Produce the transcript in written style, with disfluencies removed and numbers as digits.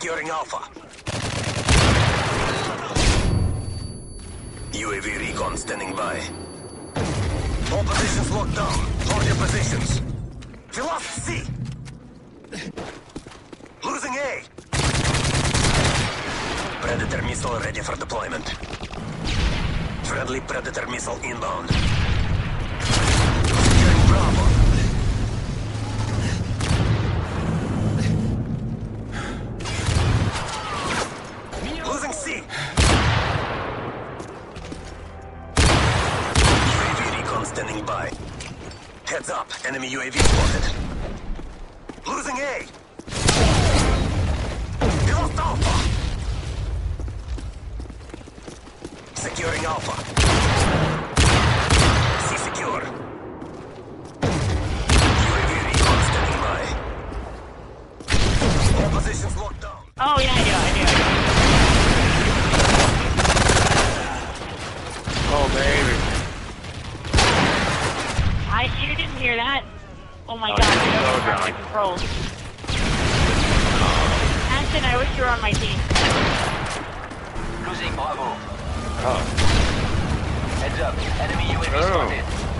Securing Alpha. UAV recon standing by. All positions locked down. Hold your positions. We lost C. Losing A. Predator missile ready for deployment. Friendly Predator missile inbound. Securing Bravo. Losing C. UAV recon standing by. Heads up, enemy UAV spotted. Losing A. We lost Alpha. Securing Alpha. C secure. UAV recon standing by. All positions locked down. Oh yeah, I do. Oh, baby. You didn't hear that? Oh, my God. I was controlled. Ashton, I wish you were on my team. Losing Bravo. Oh. Heads up. Enemy UAV spotted.